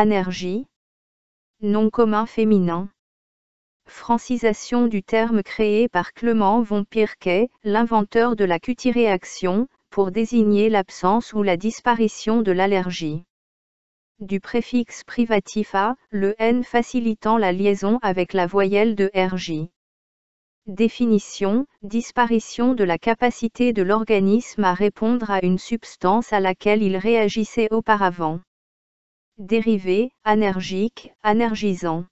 Anergie. Nom commun féminin. Francisation du terme créé par Clemens von Pirquet, l'inventeur de la cutiréaction, pour désigner l'absence ou la disparition de l'allergie. Du préfixe privatif a, le n facilitant la liaison avec la voyelle de rj. Définition, disparition de la capacité de l'organisme à répondre à une substance à laquelle il réagissait auparavant. Dérivé, anergique, anergisant.